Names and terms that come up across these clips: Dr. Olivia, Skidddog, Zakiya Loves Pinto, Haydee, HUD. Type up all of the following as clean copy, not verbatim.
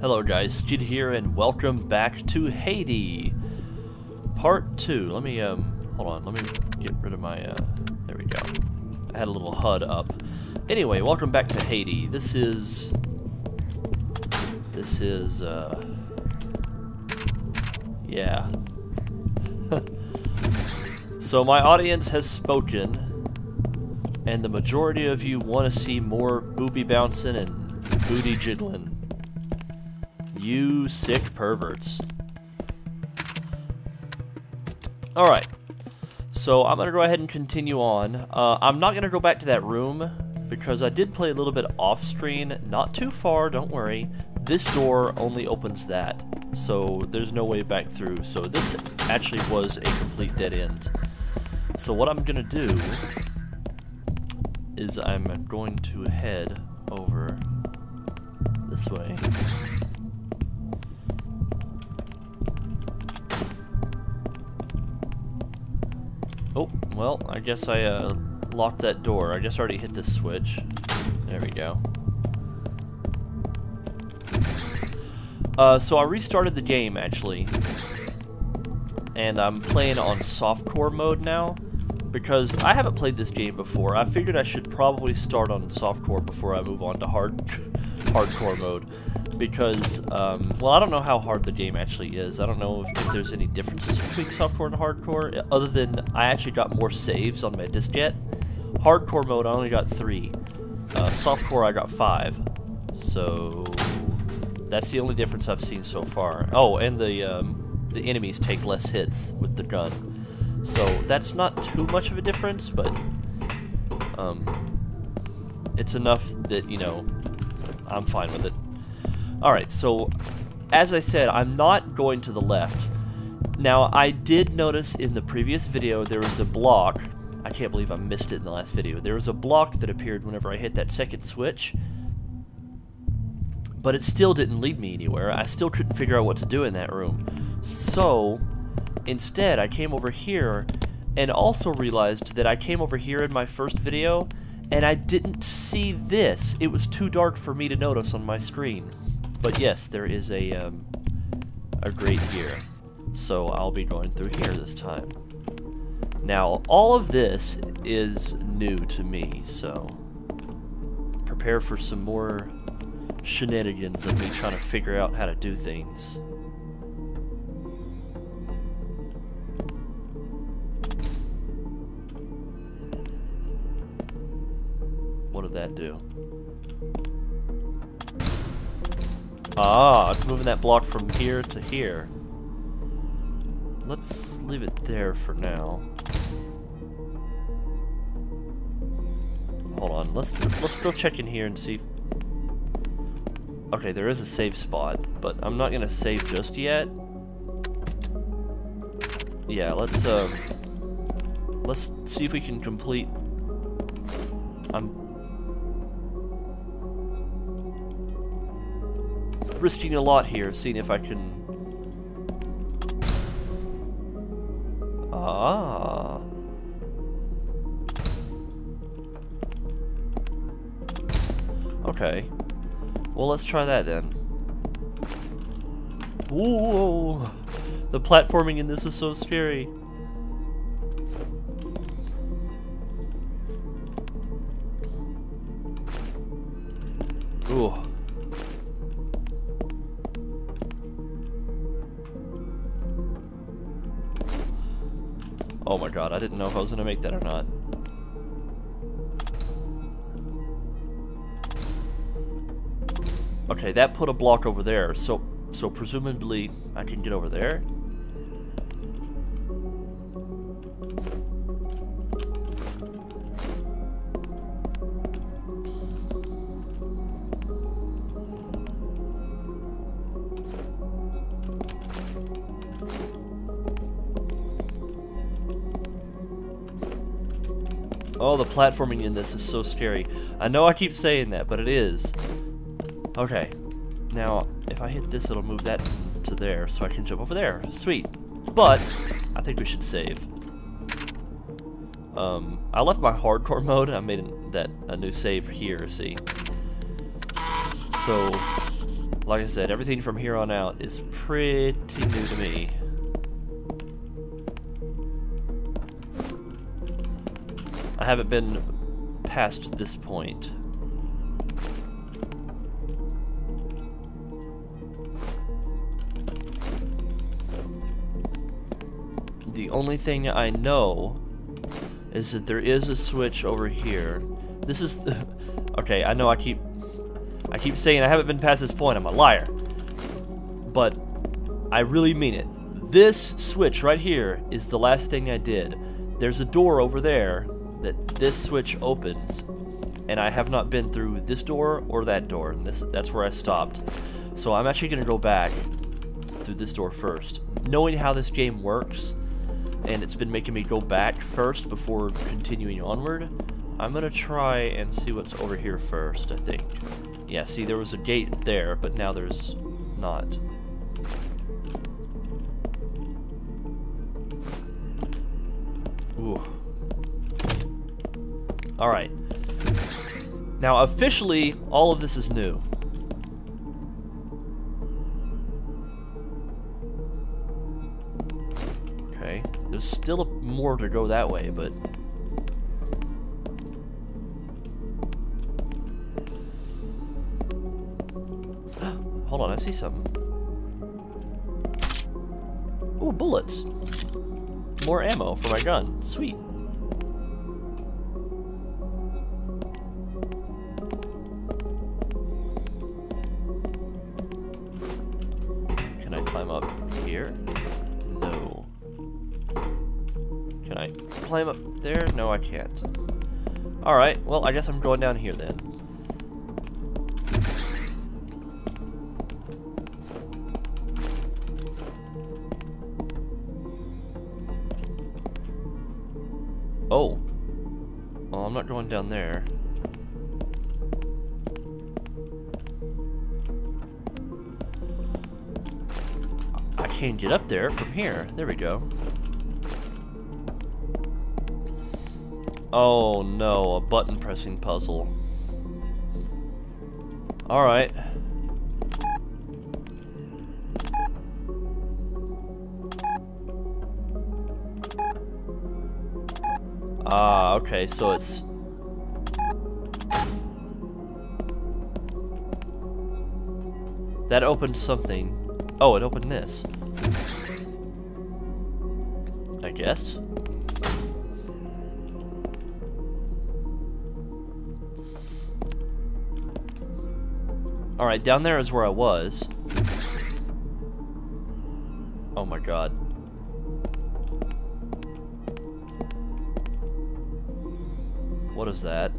Hello guys, Skid here, and welcome back to Haydee, Part 2. Let me, hold on, let me get rid of my, there we go. I had a little HUD up. Anyway, welcome back to Haydee. This is, yeah. So my audience has spoken, and the majority of you want to see more booby bouncing and booty jiggling. You sick perverts. Alright, so I'm going to go ahead and continue on. I'm not going to go back to that room because I did play a little bit off screen. Not too far, don't worry. This door only opens that, so there's no way back through. So this actually was a complete dead end. So what I'm going to do is I'm going to head over this way. Oh, well, I guess I locked that door. I guess I already hit this switch. There we go. So I restarted the game, actually. And I'm playing on softcore mode now, because I haven't played this game before. I figured I should probably start on softcore before I move on to hardcore mode. Because, well, I don't know how hard the game actually is. I don't know if there's any differences between softcore and hardcore, other than I actually got more saves on my disc yet. Hardcore mode, I only got 3. Softcore, I got 5. So, that's the only difference I've seen so far. Oh, and the enemies take less hits with the gun. So, that's not too much of a difference, but, it's enough that, you know, I'm fine with it. Alright, so, as I said, I'm not going to the left. Now, I did notice in the previous video there was a block. I can't believe I missed it in the last video. There was a block that appeared whenever I hit that second switch. But it still didn't lead me anywhere. I still couldn't figure out what to do in that room. So, instead, I came over here and also realized that I came over here in my first video and I didn't see this. It was too dark for me to notice on my screen. But yes, there is a grate here, so I'll be going through here this time. Now, all of this is new to me, so prepare for some more shenanigans of me trying to figure out how to do things. What did that do? Ah, it's moving that block from here to here. Let's leave it there for now. Hold on, let's go check in here and see if... Okay, there is a save spot, but I'm not gonna save just yet. Yeah, let's see if we can complete... I'm risking a lot here, seeing if I can... Ah. Okay. Well, let's try that then. Ooh, the platforming in this is so scary. Ooh. Oh my god, I didn't know if I was gonna make that or not. Okay, that put a block over there, so presumably I can get over there. Oh, the platforming in this is so scary. I know I keep saying that, but it is. Okay. Now, if I hit this, it'll move that to there, so I can jump over there. Sweet. But, I think we should save. I left my hardcore mode. I made a new save here, see. So, Like I said, everything from here on out is pretty new to me. I haven't been past this point. The only thing I know is that there is a switch over here. This is the... Okay, I know I keep saying I haven't been past this point. I'm a liar. But I really mean it. This switch right here is the last thing I did. There's a door over there that this switch opens, and I have not been through this door or that door, and that's where I stopped. So I'm actually gonna go back through this door first. Knowing how this game works, and it's been making me go back first before continuing onward, I'm gonna try and see what's over here first, I think. Yeah, see, there was a gate there, but now there's not. Ooh. Alright. Now, officially, all of this is new. Okay. There's still more to go that way, but... Hold on, I see something. Ooh, bullets. More ammo for my gun. Sweet. Climb up there? No, I can't. Alright, well, I guess I'm going down here then. Oh. Well, I'm not going down there. I can't get up there from here. There we go. Oh no, a button pressing puzzle. Alright. Ah, okay, so it's... That opened something. Oh, it opened this. I guess. Alright, down there is where I was. Oh my god. What is that?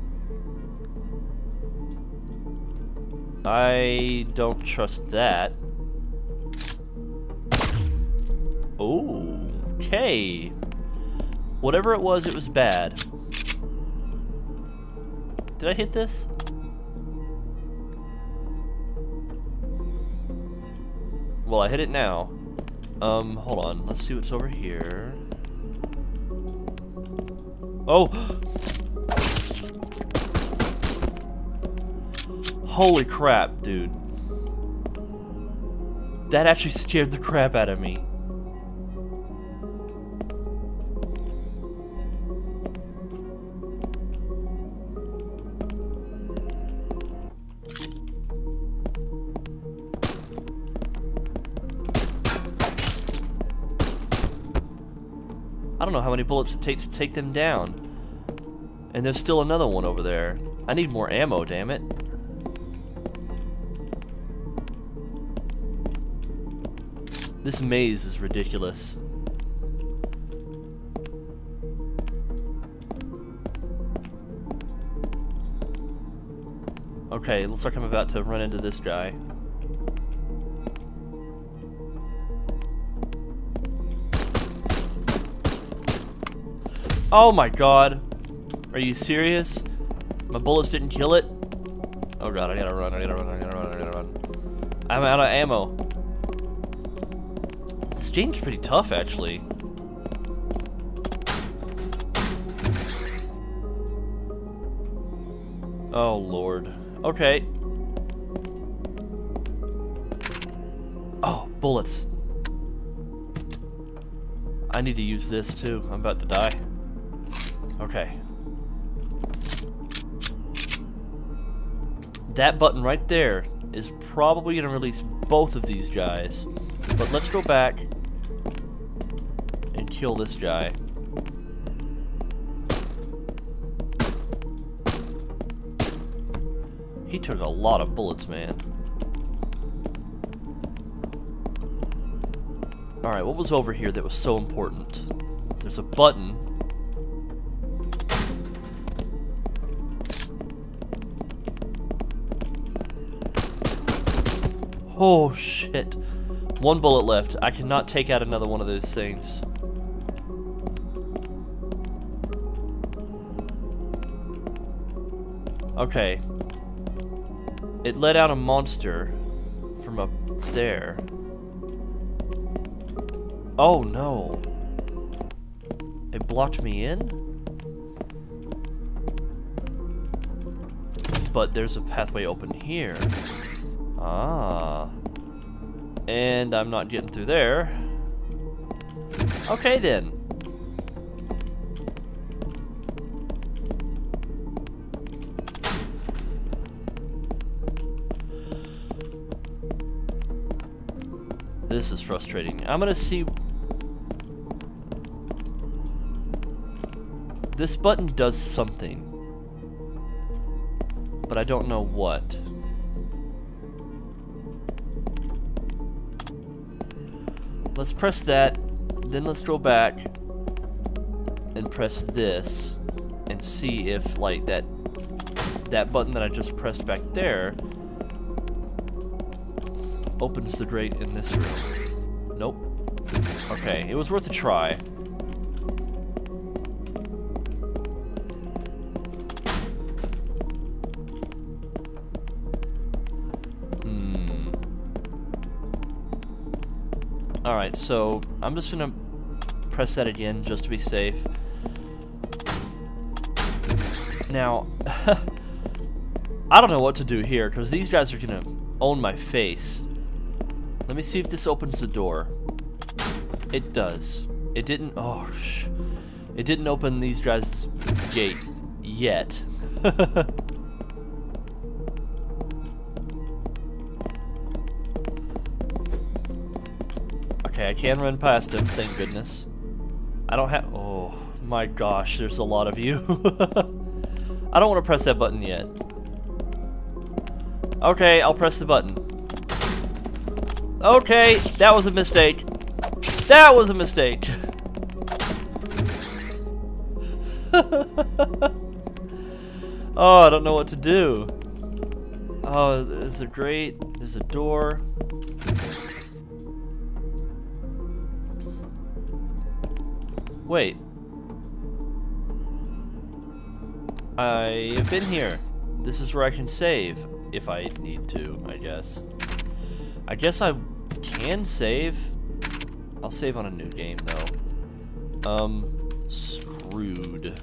I don't trust that. Okay. Whatever it was bad. Did I hit this? Well, I hit it now. Hold on. Let's see what's over here. Oh! Holy crap, dude. That actually scared the crap out of me. I don't know how many bullets it takes to take them down. And there's still another one over there. I need more ammo, damn it. This maze is ridiculous. Okay, looks like I'm about to run into this guy. Oh my god. Are you serious? My bullets didn't kill it? Oh god, I gotta run. I'm out of ammo. This game's pretty tough, actually. Oh lord. Okay. bullets. I need to use this too. I'm about to die. Okay. That button right there is probably going to release both of these guys. But let's go back and kill this guy. He took a lot of bullets, man. Alright, what was over here that was so important? There's a button. Oh, shit. One bullet left. I cannot take out another one of those things. Okay. It let out a monster from up there. Oh no. It blocked me in? But there's a pathway open here. Ah. And I'm not getting through there. Okay then. This is frustrating. I'm gonna see. This button does something, but I don't know what. Let's press that, then let's go back and press this and see if like that button that I just pressed back there opens the grate in this room. Nope. Okay, it was worth a try. Alright, so I'm just gonna press that again just to be safe. Now, I don't know what to do here because these guys are gonna own my face. Let me see if this opens the door. It does. It didn't. Oh, it didn't open these guys' gate yet. Okay, I can run past him. Thank goodness. I don't have. Oh my gosh, there's a lot of you. I don't want to press that button yet. Okay, I'll press the button. Okay, that was a mistake. That was a mistake. Oh, I don't know what to do. Oh, there's a grate. There's a door. Wait. I've been here. This is where I can save, if I need to, I guess. I guess I can save. I'll save on a new game though. Screwed.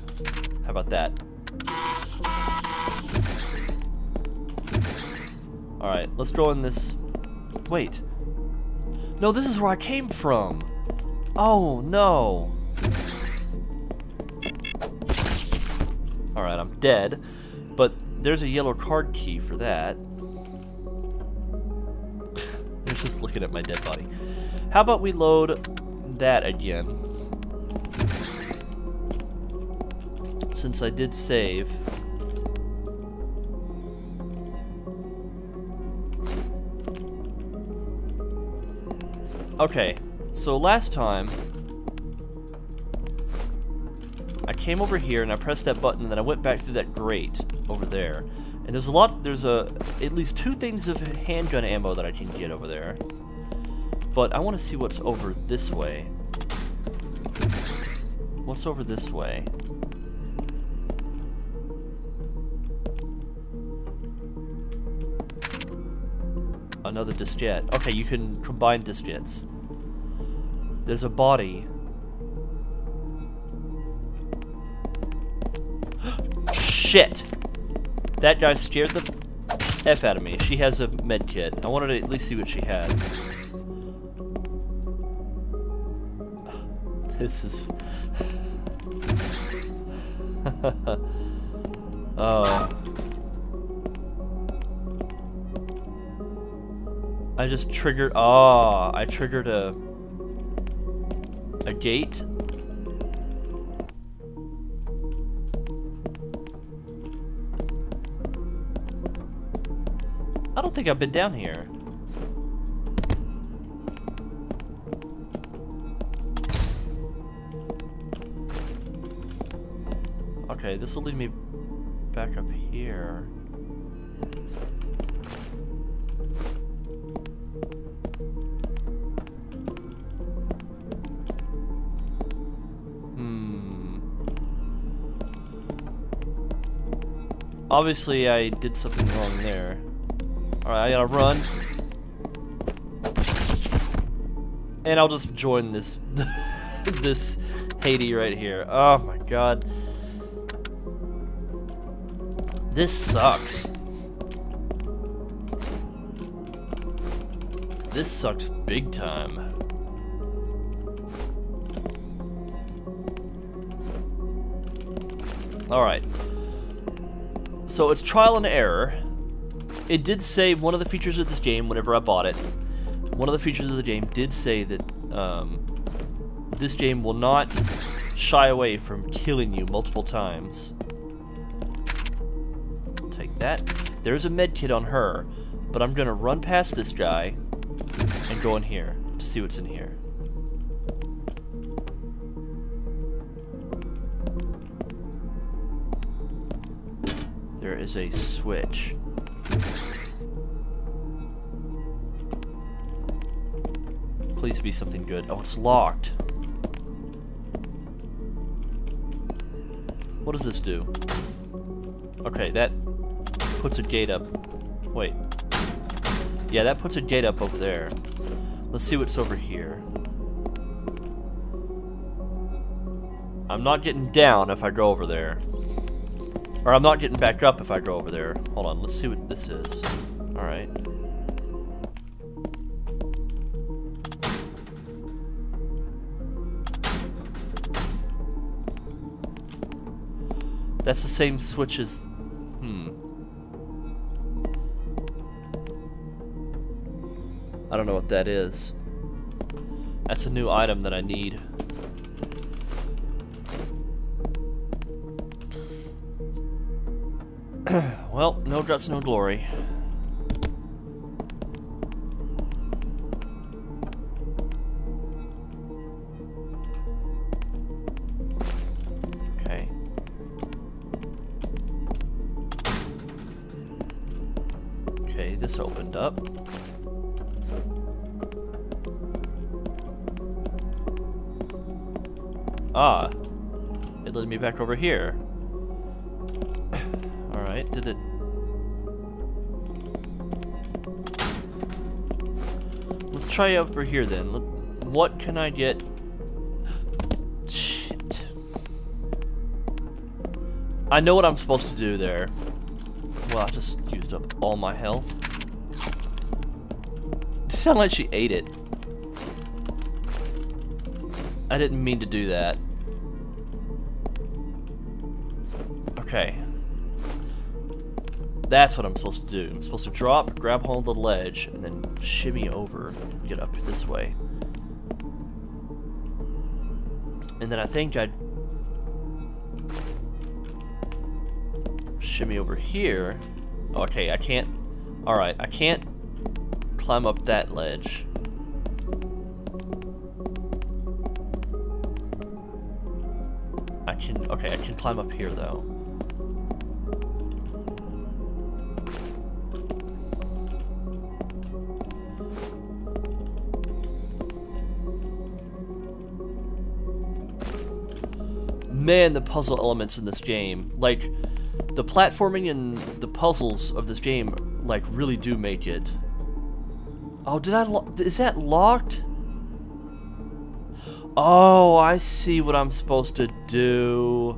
How about that? Alright, let's go in this. Wait. No, this is where I came from. Oh no. Alright, I'm dead. But there's a yellow card key for that. Just looking at my dead body. How about we load that again? Since I did save. Okay, so last time I came over here and I pressed that button and then I went back through that grate over there. And there's a lot, at least two things of handgun ammo that I can get over there. But I want to see what's over this way. What's over this way? Another diskette. Okay, you can combine diskettes. There's a body. Shit! That guy scared the F out of me. She has a med kit. I wanted to at least see what she had. This is... I just triggered... Oh, I triggered a gate. I don't think I've been down here. Okay, this will lead me back up here. Obviously, I did something wrong there. Alright, I gotta run. And I'll just join this this Haydee right here. Oh my god. This sucks. This sucks big time. Alright. So it's trial and error. It did say one of the features of this game, whenever I bought it, one of the features of the game did say that this game will not shy away from killing you multiple times. I'll take that. There's a med kit on her, but I'm gonna run past this guy and go in here to see what's in here. There is a switch. Please be something good. Oh, it's locked. What does this do? Okay, that puts a gate up. Wait. Yeah, that puts a gate up over there. Let's see what's over here. I'm not getting down if I go over there. Or I'm not getting back up if I go over there. Hold on, let's see what this is. Alright. That's the same switch as... I don't know what that is. That's a new item that I need. Well, no guts, no glory. Okay. Okay, this opened up. Ah, it led me back over here. Alright, did it... Let's try over here then. What can I get? Shit. I know what I'm supposed to do there. Well, I just used up all my health. It sounded like she ate it. I didn't mean to do that. Okay. That's what I'm supposed to do. I'm supposed to drop, grab hold of the ledge, and then shimmy over and get up this way. And then I think I'd shimmy over here. Okay, I can't... Alright, I can't climb up that ledge. I can... Okay, I can climb up here, though. Man, the puzzle elements in this game, like, the platforming and the puzzles of this game, like, really do make it. Oh, did I is that locked? Oh, I see what I'm supposed to do.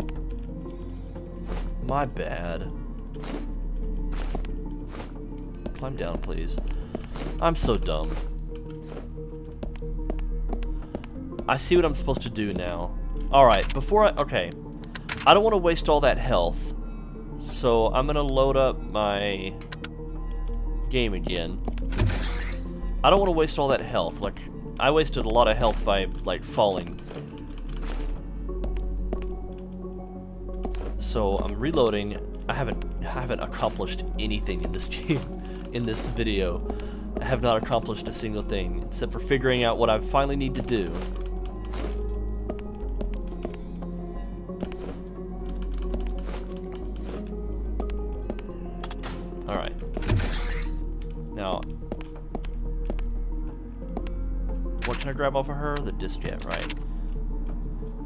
My bad. Climb down, please. I'm so dumb. I see what I'm supposed to do now. Alright, okay. I don't want to waste all that health. So I'm going to load up my game again. I don't want to waste all that health. Like, I wasted a lot of health by, like, falling. So I'm reloading. I haven't accomplished anything in this game, in this video. I have not accomplished a single thing, except for figuring out what I finally need to do. Alright. Now, what can I grab off of her? The disc jet, right.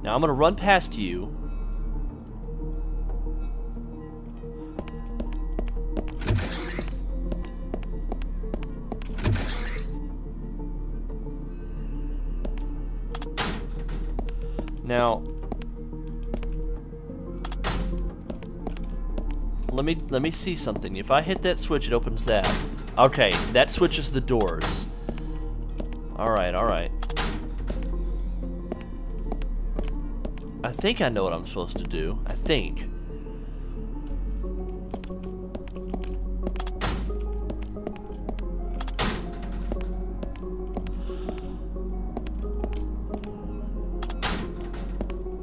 Now I'm gonna run past you. Now, let me see something. If I hit that switch, it opens that. Okay, that switches the doors. Alright, alright. I think I know what I'm supposed to do. I think.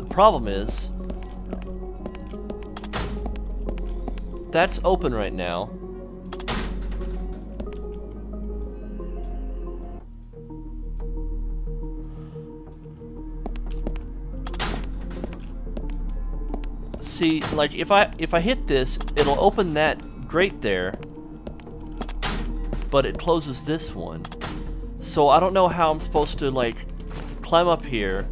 Problem is, that's open right now. See, like if I hit this, it'll open that grate there, but it closes this one. So I don't know how I'm supposed to like climb up here,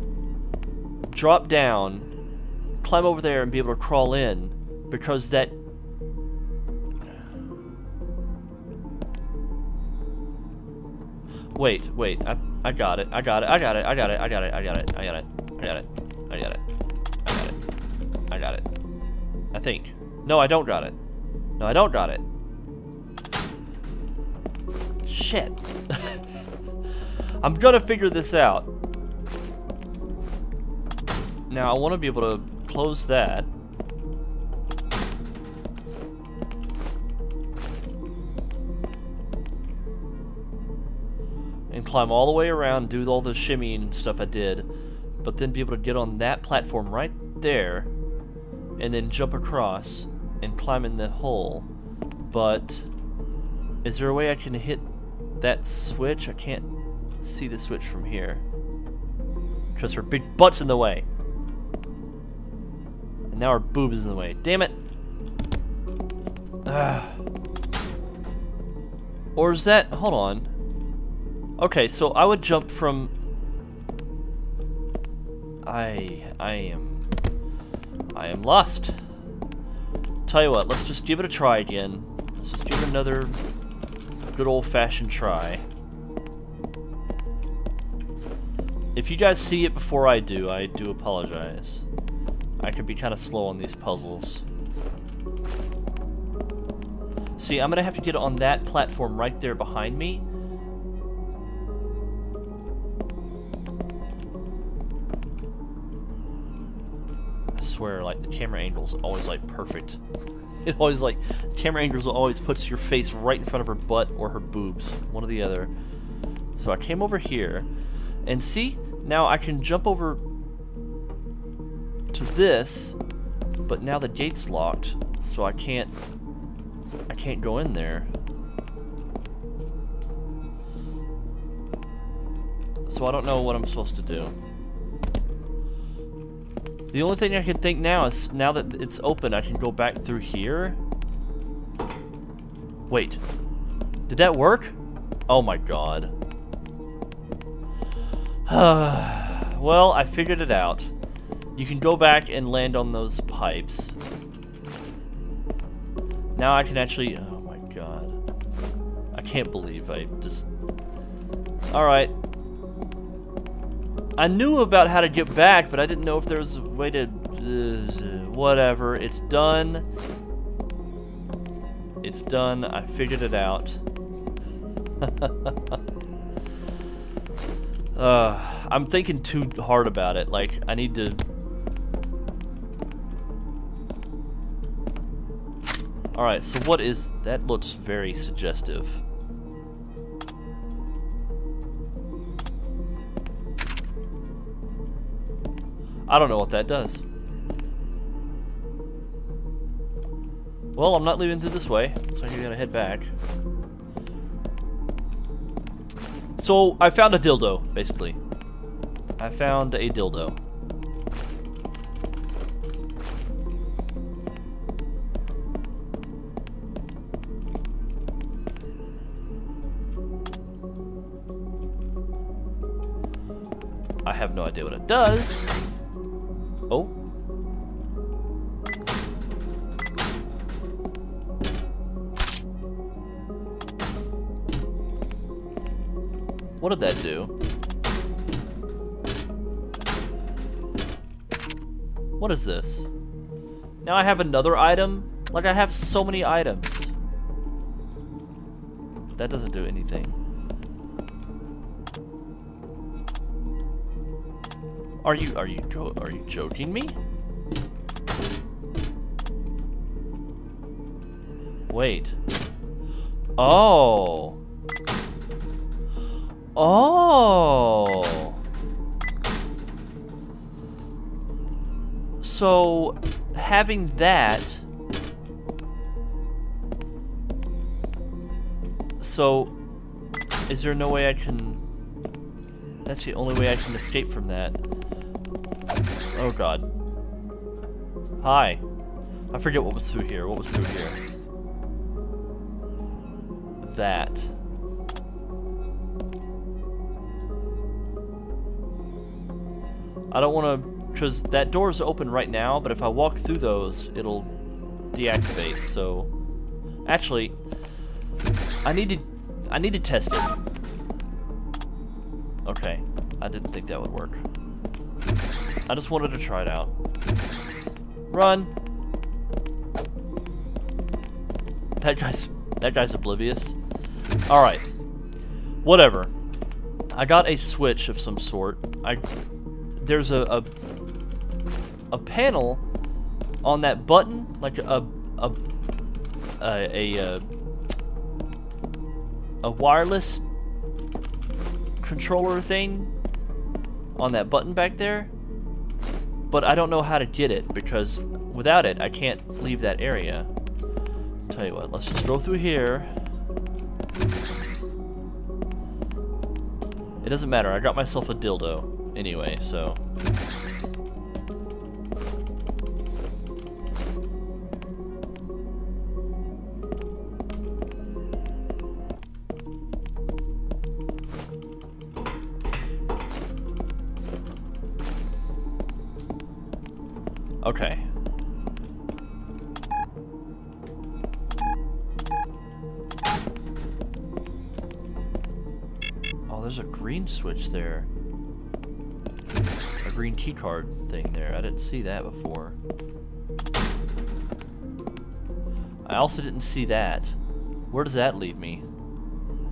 drop down, climb over there, and be able to crawl in, because that... Wait, wait, I got it, I got it, I got it, I got it, I got it, I got it, I got it, I got it, I got it, I got it, I got it, I think. No, I don't got it. No, I don't got it. Shit. I'm gonna figure this out. Now, I want to be able to close that. And climb all the way around, do all the shimmying and stuff I did. But then be able to get on that platform right there. And then jump across and climb in the hole. But, is there a way I can hit that switch? I can't see the switch from here, because her big butt's in the way. Now our boob is in the way. Damn it! Or is that... Hold on. Okay, so I would jump from... I am lost. Tell you what, let's just give it a try again. Let's just give it another good old-fashioned try. If you guys see it before I do apologize. I could be kind of slow on these puzzles. See, I'm gonna have to get on that platform right there behind me. I swear, like, the camera angle's always, like, perfect. It always, like, the camera angles always puts your face right in front of her butt or her boobs, one or the other. So I came over here, and see? Now I can jump over to this, but now the gate's locked, so I can't go in there. So I don't know what I'm supposed to do. The only thing I can think now is, now that it's open, I can go back through here. Wait, did that work? Oh my god. Well, I figured it out. You can go back and land on those pipes. Now I can actually... Oh my god. I can't believe I just... Alright. I knew about how to get back, but I didn't know if there was a way to... whatever. It's done. It's done. I figured it out. I'm thinking too hard about it. Like, I need to... Alright, so what is... That looks very suggestive. I don't know what that does. Well, I'm not leaving through this way, so I'm gonna head back. So, I found a dildo, basically. I found a dildo. I have no idea what it does. Oh. What did that do? What is this? Now I have another item? Like, I have so many items. That doesn't do anything. Are you joking me? Wait. Oh. Oh. So having that. So is there no way I can? That's the only way I can escape from that. Oh god. Hi. I forget what was through here. What was through here? That. I don't want to... Because that door's open right now, but if I walk through those, it'll deactivate, so... Actually, I need to test it. Okay. I didn't think that would work. I just wanted to try it out. Run! That guy's oblivious. Alright. Whatever. I got a switch of some sort. There's a panel on that button, like a wireless controller thing on that button back there. But I don't know how to get it, because without it, I can't leave that area. Tell you what, let's just go through here. It doesn't matter, I got myself a dildo anyway, so... Okay. Oh, there's a green switch there. A green keycard thing there. I didn't see that before. I also didn't see that. Where does that leave me?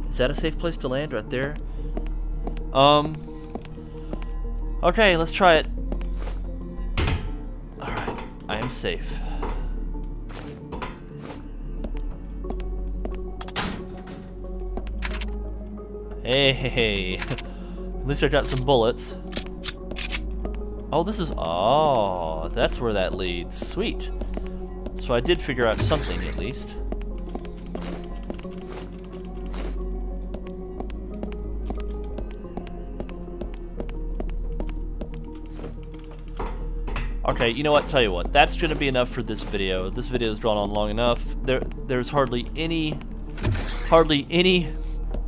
Is that a safe place to land right there? Okay, let's try it. I'm safe. Hey. At least I got some bullets. Oh, this is... Oh, that's where that leads. Sweet. So I did figure out something, at least. Okay, you know what? Tell you what. That's gonna be enough for this video. This video's drawn on long enough. There's hardly any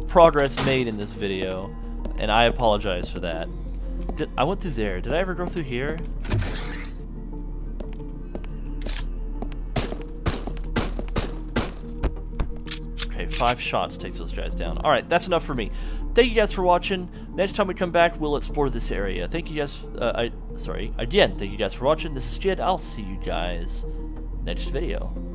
progress made in this video, and I apologize for that. I went through there. Did I ever go through here? Okay, 5 shots takes those guys down. All right, that's enough for me. Thank you guys for watching. Next time we come back, we'll explore this area. Thank you guys. Again, thank you guys for watching. This is Skid. I'll see you guys next video.